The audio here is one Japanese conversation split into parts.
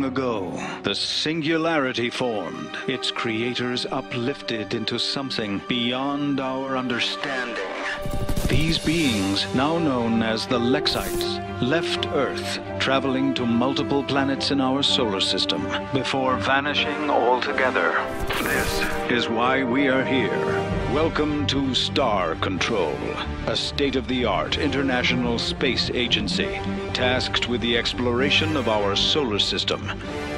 long ago, the singularity formed, its creators uplifted into something beyond our understanding. These beings, now known as the Lexites, left Earth, traveling to multiple planets in our solar system, before vanishing altogether. This is why we are here. Welcome to Star Control, a state-of-the-art international space agency tasked with the exploration of our solar system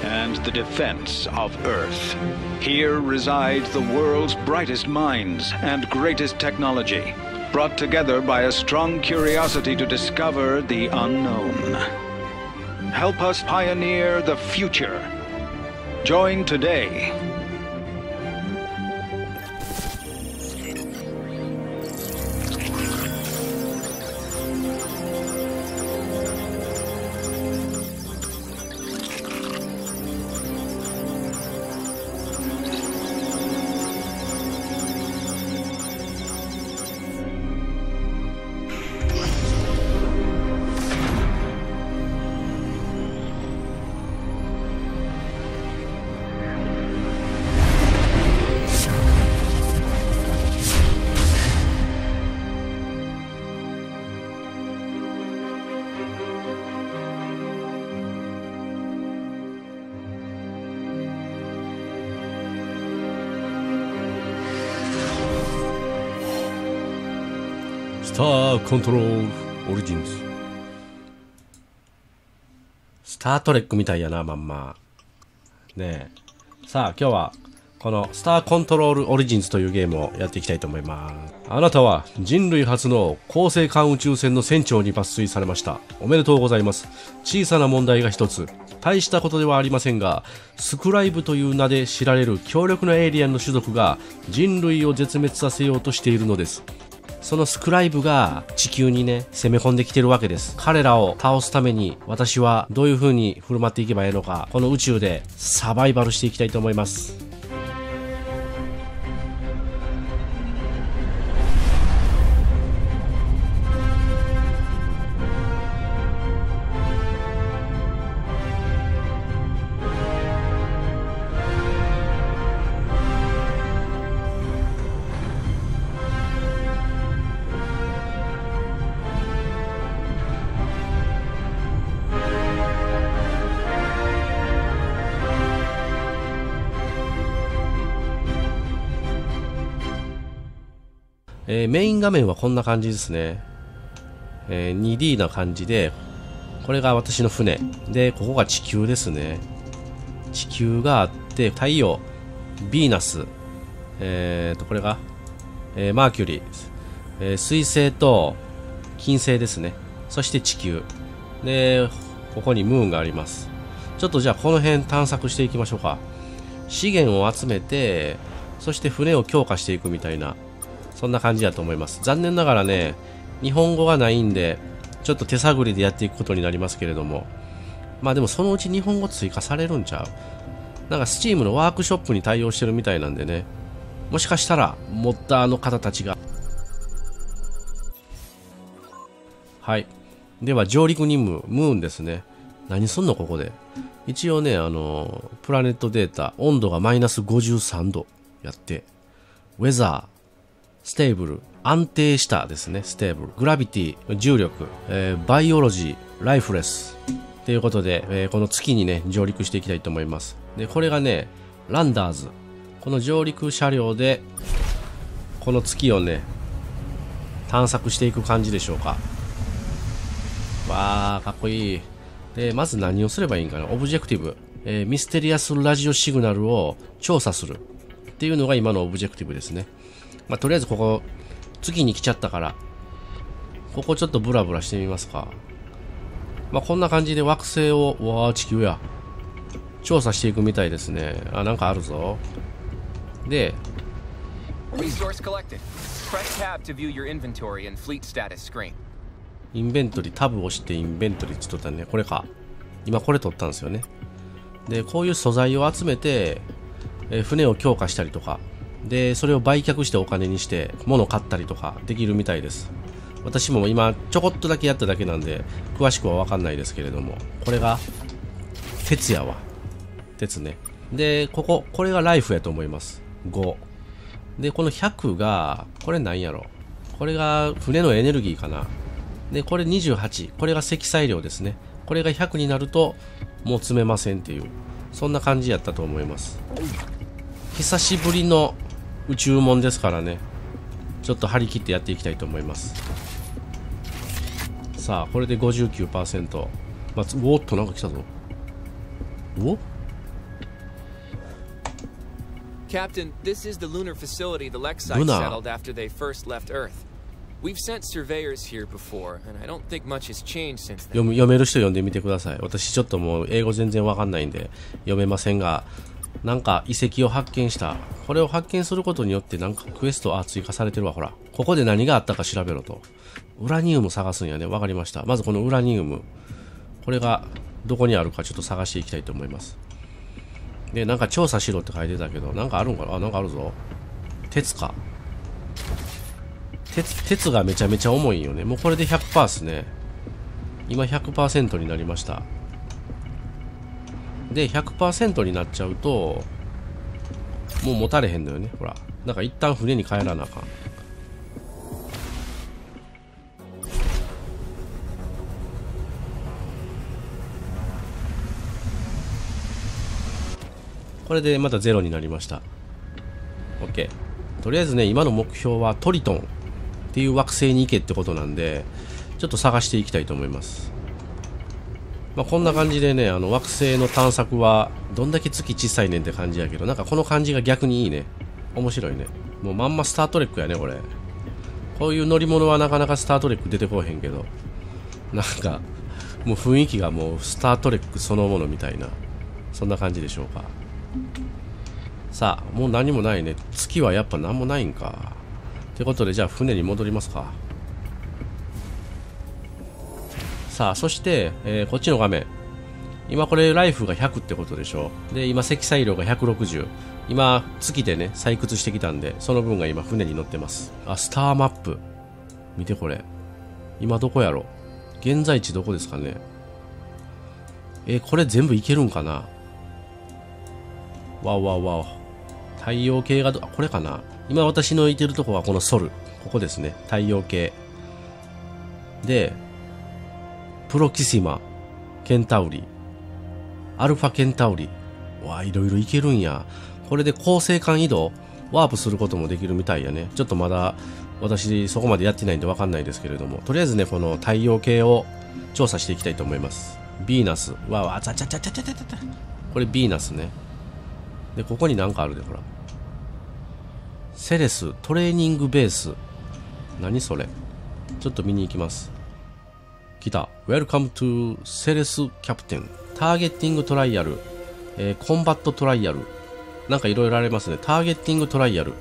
and the defense of Earth. Here resides the world's brightest minds and greatest technology, brought together by a strong curiosity to discover the unknown. Help us pioneer the future. Join today. Star Control Origins スタートレックみたいやな、まんま。ねえ。さあ、今日はこのスターコントロールオリジンズというゲームをやっていきたいと思います。あなたは人類初の恒星間宇宙船の船長に抜粋されました。おめでとうございます。小さな問題が一つ。大したことではありませんが、スクライブという名で知られる強力なエイリアンの種族が人類を絶滅させようとしているのです。そのスクライブが地球にね、攻め込んできてるわけです。彼らを倒すために私はどういう風に振る舞っていけばいいのか、この宇宙でサバイバルしていきたいと思います。メイン画面はこんな感じですね。2D な感じで、これが私の船。で、ここが地球ですね。地球があって、太陽、ビーナス、これが、マーキュリー、水星と金星ですね。そして地球。で、ここにムーンがあります。ちょっとじゃあこの辺探索していきましょうか。資源を集めて、そして船を強化していくみたいな。そんな感じだと思います。残念ながらね、日本語がないんで、ちょっと手探りでやっていくことになりますけれども。まあでもそのうち日本語追加されるんちゃう？なんかSteamのワークショップに対応してるみたいなんでね。もしかしたら、モッダーの方たちが。はい。では、上陸任務、ムーンですね。何すんのここで。一応ね、プラネットデータ、温度がマイナス53度やって、ウェザー、ステーブル、安定したですね、ステーブル。グラビティ、重力、バイオロジー、ライフレス。ということで、この月にね、上陸していきたいと思います。で、これがね、ランダーズ。この上陸車両で、この月をね、探索していく感じでしょうか。わー、かっこいい。で、まず何をすればいいんかな。オブジェクティブ。ミステリアスラジオシグナルを調査する。っていうのが今のオブジェクティブですね。まあ、とりあえずここ、月に来ちゃったから、ここちょっとブラブラしてみますか。まあ、こんな感じで惑星を、うわー、地球や。調査していくみたいですね。あ、なんかあるぞ。で、インベントリー、タブを押してインベントリーって取ったね。これか。今これ取ったんですよね。で、こういう素材を集めて、船を強化したりとか。で、それを売却してお金にして、物を買ったりとかできるみたいです。私も今、ちょこっとだけやっただけなんで、詳しくはわかんないですけれども。これが、鉄やわ。鉄ね。で、これがライフやと思います。5。で、この100が、これなんやろ。これが船のエネルギーかな。で、これ28。これが積載量ですね。これが100になると、もう積めませんっていう。そんな感じやったと思います。久しぶりの宇宙もんですからね。ちょっと張り切ってやっていきたいと思います。さあ、これで 59%。まあ、おっと、なんか来たぞ。お？Captain, this is the lunar facility the Lexites settled after they first left Earth. We've sent surveyors here before, and I don't think much has changed since then. 読める人読んでみてください。私ちょっともう英語全然わかんないんで読めませんが、なんか遺跡を発見した。これを発見することによってなんかクエスト追加されてるわ。ほら、ここで何があったか調べろと。ウラニウム探すんやね。わかりました。まずこのウラニウム、これがどこにあるかちょっと探していきたいと思います。で、なんか調査しろって書いてたけど、なんかあるんかな？あ、なんかあるぞ。鉄か。鉄がめちゃめちゃ重いよね。もうこれで 100% ですね。今 100% になりました。で、100% になっちゃうと、もう持たれへんのよね。ほら。だから一旦船に帰らなあかん。これでまたゼロになりました。OK。とりあえずね、今の目標はトリトンっていう惑星に行けってことなんで、ちょっと探していきたいと思います。まあ、こんな感じでね、惑星の探索は、どんだけ月小さいねんって感じやけど、なんかこの感じが逆にいいね。面白いね。もうまんまスタートレックやね、これ。こういう乗り物はなかなかスタートレック出てこへんけど、なんか、もう雰囲気がもうスタートレックそのものみたいな、そんな感じでしょうか。さあ、もう何もないね。月はやっぱ何もないんか。ってことで、じゃあ船に戻りますか。さあ、そして、こっちの画面。今これライフが100ってことでしょ。で、今積載量が160。今、月でね、採掘してきたんで、その分が今船に乗ってます。あ、スターマップ。見てこれ。今どこやろ。現在地どこですかね。これ全部いけるんかな。わおわおわお。太陽系がこれかな。今私のいてるとこはこのソル。ここですね。太陽系。で、プロキシマ、ケンタウリ、アルファケンタウリ。わあ、いろいろいけるんや。これで恒星間移動、ワープすることもできるみたいやね。ちょっとまだ私そこまでやってないんでわかんないですけれども。とりあえずね、この太陽系を調査していきたいと思います。ビーナス。わわ、あちゃちゃちゃちゃちゃちゃちゃ。これビーナスね。で、ここになんかあるで、ほら。セレス、トレーニングベース。何それ。ちょっと見に行きます。来た。Welcome to セレスキャプテン。ターゲッティングトライアル。コンバットトライアル。なんかいろいろありますね。ターゲッティングトライアル。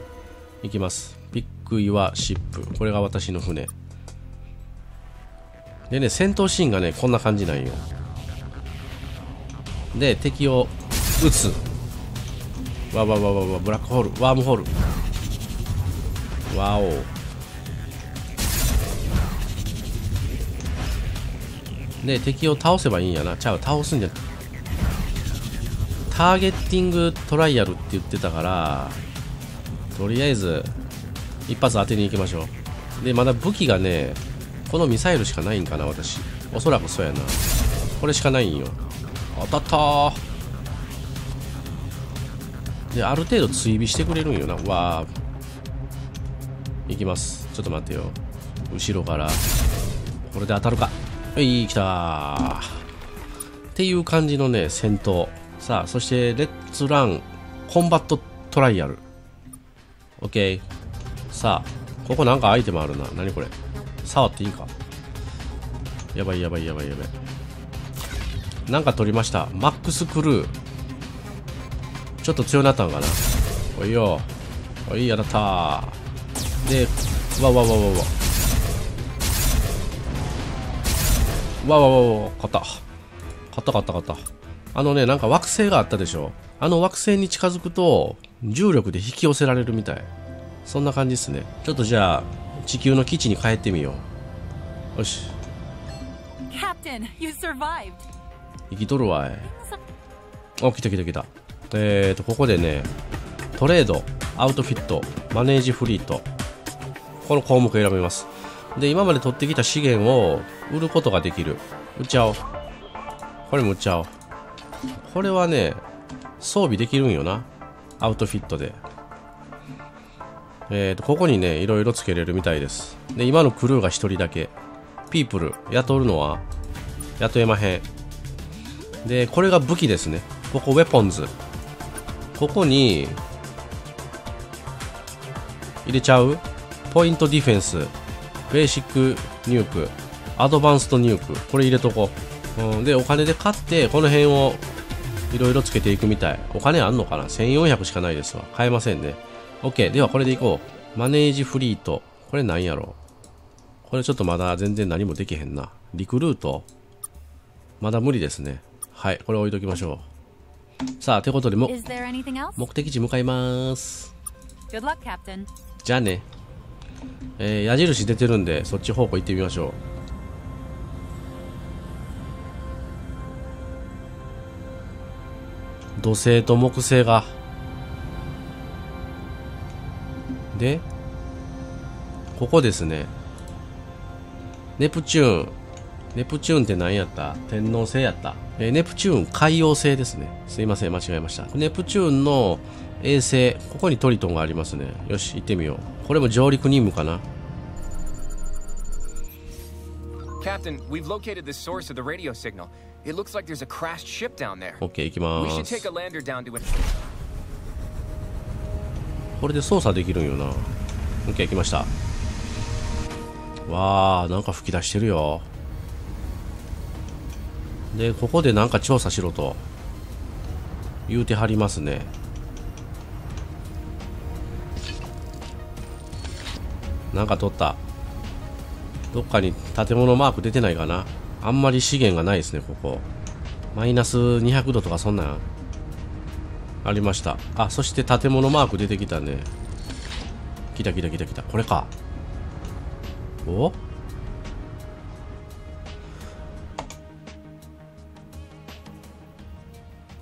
いきます。ピックイワシップ。これが私の船。でね、戦闘シーンがね、こんな感じなんよ。で、敵を撃つ。わわわわわ、ブラックホール、ワームホール。わお。で、敵を倒せばいいんやな。ちゃう、倒すんじゃ。ターゲッティングトライアルって言ってたから、とりあえず、一発当てに行きましょう。で、まだ武器がね、このミサイルしかないんかな、私。おそらくそうやな。これしかないんよ。当たったー。で、ある程度追尾してくれるんよな。わあ。いきます。ちょっと待ってよ。後ろから。これで当たるか。はい、来たー。っていう感じのね、戦闘。さあ、そして、レッツラン、コンバットトライアル。オッケー。さあ、ここなんかアイテムあるな。なにこれ。触っていいか。やばいやばいやばいやばい。なんか取りました。マックスクルー。ちょっと強なったんかな。おいよ。おい、やだったー。で、わわわわわ。わわわわ。勝った。勝った。なんか惑星があったでしょ。あの惑星に近づくと、重力で引き寄せられるみたい。そんな感じですね。ちょっとじゃあ、地球の基地に帰ってみよう。よし。生きとるわい。お、来た来た来た。ここでね、トレード、アウトフィット、マネージフリート。この項目を選びます。で、今まで取ってきた資源を売ることができる。売っちゃおう。これも売っちゃおう。これはね、装備できるんよな。アウトフィットで。ここにね、いろいろつけれるみたいです。で、今のクルーが1人だけ。ピープル、雇うのは雇えまへん。で、これが武器ですね。ここ、ウェポンズ。ここに、入れちゃうポイントディフェンス、ベーシックニューク、アドバンストニューク。これ入れとこう。で、お金で買って、この辺をいろいろつけていくみたい。お金あんのかな ?1400 しかないですわ。買えませんね。OK。では、これでいこう。マネージフリート。これなんやろう。これちょっとまだ全然何もできへんな。リクルート。まだ無理ですね。はい。これ置いときましょう。さあ、ということでも、目的地向かいまーす。じゃあね。矢印出てるんで、そっち方向行ってみましょう。土星と木星が。で、ここですね。ネプチューン。ネプチューンって何やった？天王星やった。ネプチューン海王星ですね。すいません、間違えました。ネプチューンの衛星。ここにトリトンがありますね。よし、行ってみよう。これも上陸任務かな。Captain, we've located the source of the radio signal.It looks like there's a crashed ship down there. Okay, 行きまーす。We should take a lander down to it. これで操作できるんよな。OK、行きました。わあ、なんか吹き出してるよ。で、ここでなんか調査しろと言うてはりますね。なんか取った。どっかに建物マーク出てないかな。あんまり資源がないですね、ここ。マイナス200度とかそんなんありました。あ、そして建物マーク出てきたね。来た来た来た来た。これか。お？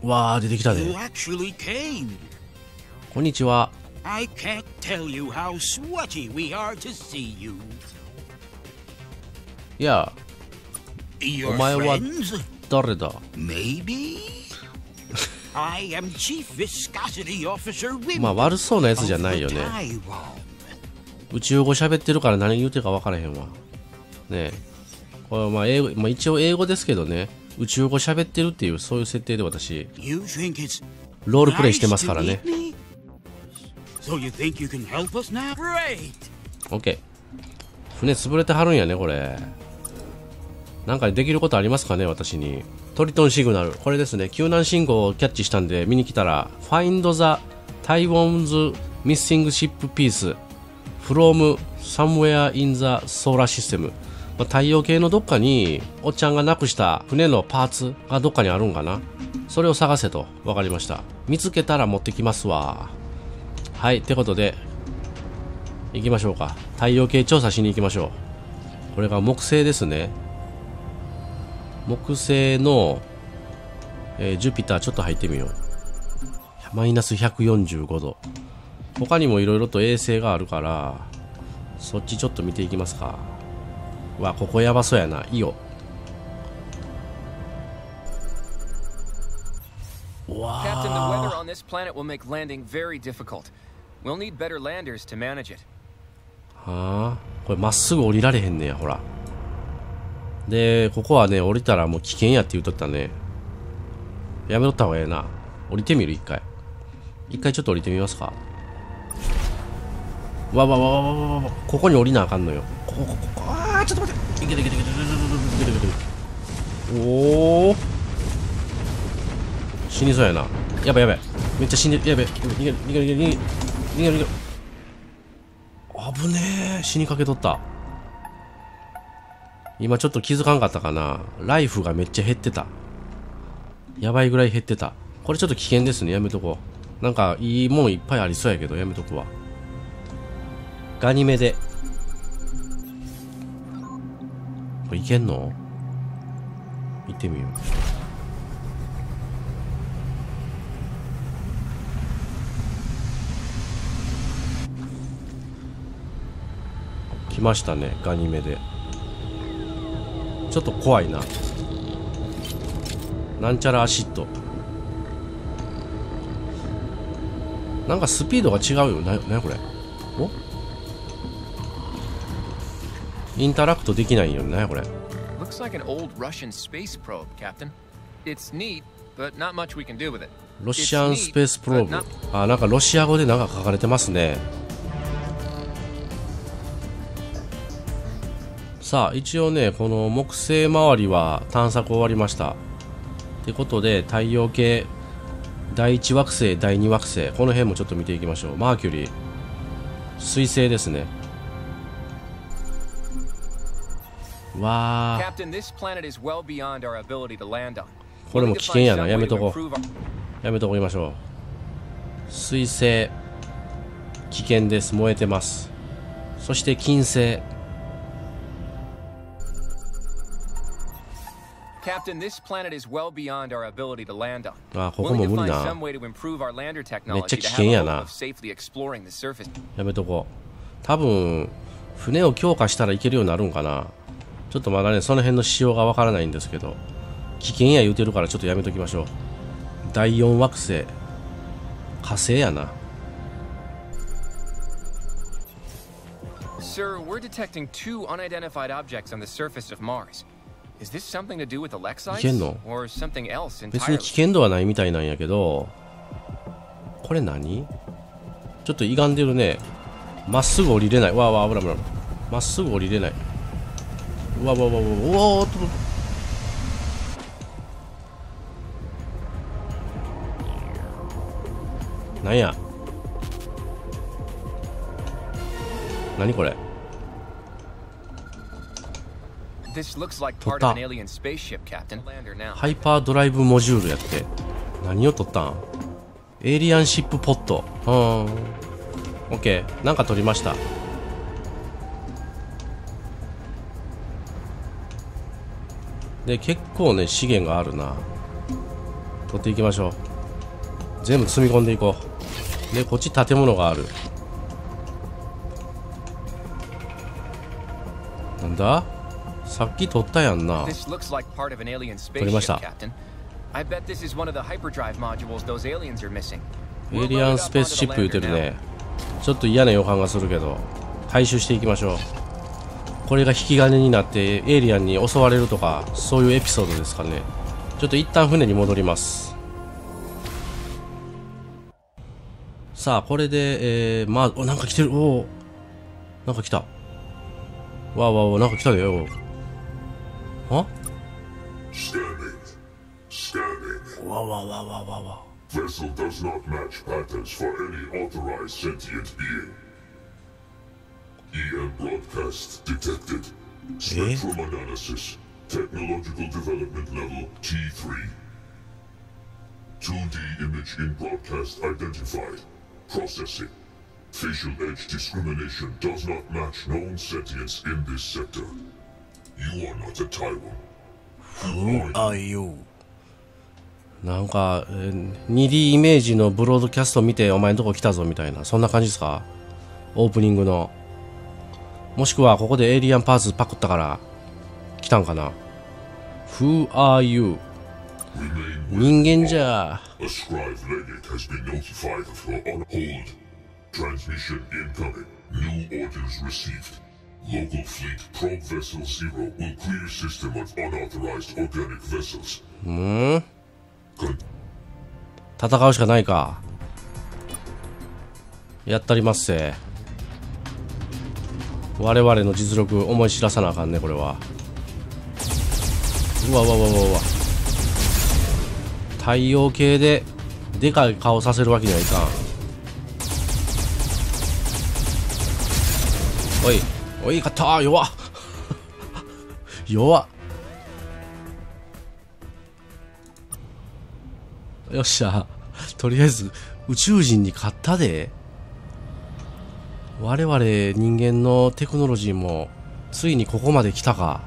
わー、出てきたね。こんにちは。いや。お前は誰だ？まあ悪そうなやつじゃないよね。宇宙語喋ってるから何言うてるか分からへんわ。ねえ。これはまあ英語、まあ、一応英語ですけどね。宇宙語喋ってるっていうそういう設定で私、ロールプレイしてますからね。OK。船潰れてはるんやね、これ。なんかできることありますかね、私に。トリトンシグナル。これですね。救難信号をキャッチしたんで見に来たら、Find the Taiwan's Missing Ship Piece from Somewhere in the Solar System。まあ、太陽系のどっかに、おっちゃんがなくした船のパーツがどっかにあるんかな。それを探せと。わかりました。見つけたら持ってきますわ。はい。ってことで、行きましょうか。太陽系調査しに行きましょう。これが木星ですね。木星の、ジュピターちょっと入ってみよう。マイナス145度。他にもいろいろと衛星があるから、そっちちょっと見ていきますか。うわ、ここやばそうやな。いいよ。うわぁ。はぁ。これまっすぐ降りられへんねや、ほら。で、ここはね、降りたらもう危険やって言うとったね。やめとった方がええな。降りてみる、一回。一回ちょっと降りてみますか。わわわわわわわ。ここに降りなあかんのよ。ここ、ここ、ああ、ちょっと待って。いけるいけるいけるいけるいけるいける。おお。死にそうやな。やばいやばい。めっちゃ死んでる。やばい。逃げる逃げる逃げる逃げる逃げる逃げる。危ねえ。死にかけとった。今ちょっと気づかんかったかな。ライフがめっちゃ減ってた。やばいぐらい減ってた。これちょっと危険ですね。やめとこう。なんかいいもんいっぱいありそうやけど、やめとくわ。ガニメデ。これいけんの？行ってみよう。来ましたね、ガニメで。ちょっと怖いな。なんちゃらアシッド。なんかスピードが違うよ。なにこれ。お？インタラクトできないよ。なにこれ。Looks like an old Russian space probe, Captain. It's neat, but not much we can do with it. ロシアンスペースプローブ。あ、なんかロシア語でなんか書かれてますね。さあ、一応ね、この木星周りは探索終わりました。ってことで、太陽系第1惑星、第2惑星、この辺もちょっと見ていきましょう。マーキュリー、水星ですね。わー。これも危険やな。やめとこう。やめとこいましょう。水星、危険です。燃えてます。そして金星。Captain, this planet is well beyond our ability to land on. あ、ここも無理な。めっちゃ危険やな。やめとこう。多分船を強化したらいけるようになるんかな。ちょっとまだね、その辺の仕様がわからないんですけど、危険や言うてるからちょっとやめときましょう。第4惑星、火星やな。Sir, we're detecting two unidentified objects on the surface of Mars.いけんの？別に危険度はないみたいなんやけど、これ何？ちょっと歪んでるね。まっすぐ降りれない。わーわー、危ない危ない。まっすぐ降りれない。うわわわわわわわっと。なんや？何これ？撮った。ハイパードライブモジュールやって。何を撮ったん？エイリアンシップポット。オッケー、なんか撮りました。で、結構ね、資源があるな。撮っていきましょう。全部積み込んでいこう。で、こっち建物がある。なんだ、さっき撮ったやんな。撮りました。エイリアンスペースシップ言うてるね。ちょっと嫌な予感がするけど、回収していきましょう。これが引き金になってエイリアンに襲われるとか、そういうエピソードですかね。ちょっと一旦船に戻ります。さあ、これで、まあ、なんか来てる。おお、なんか来た。わーわーわー、なんか来たよ。あ？わわわわわわ。なんか 2D イメージのブロードキャスト見てお前んとこ来たぞみたいな、そんな感じですか？オープニングの。もしくはここでエイリアンパーツパクったから来たんかな。 Who are you？ 人間じゃ。うん？戦うしかないか。やったりますせ。我々の実力思い知らさなあかんね、これは。うわうわうわうわうわ。太陽系ででかい顔させるわけにはいかん。おいおい、勝ったー。弱っ弱っ。よっしゃ。とりあえず、宇宙人に勝ったで。我々人間のテクノロジーも、ついにここまで来たか。